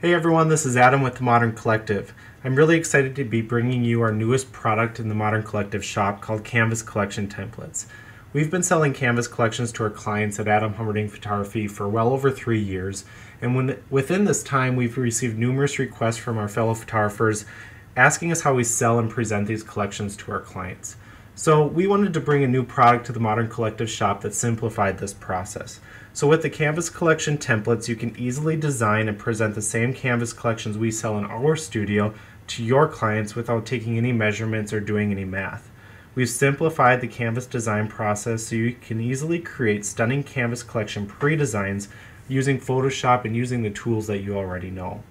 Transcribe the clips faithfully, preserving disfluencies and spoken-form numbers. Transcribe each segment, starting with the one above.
Hey everyone, this is Adam with The Modern Collective. I'm really excited to be bringing you our newest product in the Modern Collective shop called Canvas Collection Templates. We've been selling Canvas Collections to our clients at Adam Hommerding Photography for well over three years, and when, within this time we've received numerous requests from our fellow photographers asking us how we sell and present these collections to our clients. So we wanted to bring a new product to the Modern Collective shop that simplified this process. So with the Canvas Collection templates, you can easily design and present the same Canvas collections we sell in our studio to your clients without taking any measurements or doing any math. We've simplified the Canvas design process so you can easily create stunning Canvas collection pre-designs using Photoshop and using the tools that you already know.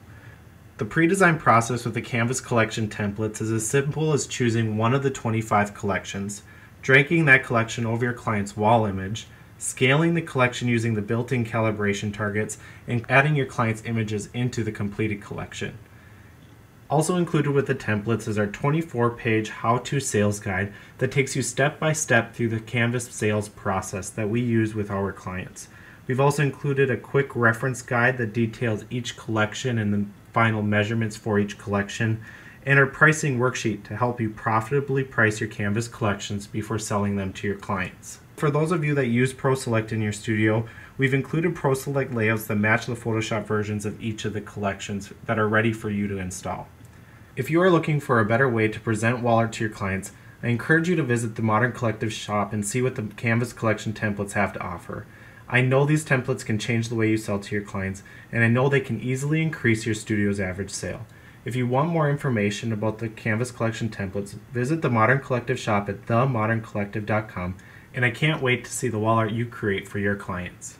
The pre-design process with the Canvas Collection templates is as simple as choosing one of the twenty-five collections, dragging that collection over your client's wall image, scaling the collection using the built-in calibration targets, and adding your client's images into the completed collection. Also included with the templates is our twenty-four page how-to sales guide that takes you step-by-step through the Canvas sales process that we use with our clients. We've also included a quick reference guide that details each collection and the final measurements for each collection, and our pricing worksheet to help you profitably price your Canvas collections before selling them to your clients. For those of you that use ProSelect in your studio, we've included ProSelect layouts that match the Photoshop versions of each of the collections that are ready for you to install. If you are looking for a better way to present wall art to your clients, I encourage you to visit the Modern Collective shop and see what the Canvas collection templates have to offer. I know these templates can change the way you sell to your clients, and I know they can easily increase your studio's average sale. If you want more information about the Canvas Collection templates, visit the Modern Collective shop at the modern collective dot com, and I can't wait to see the wall art you create for your clients.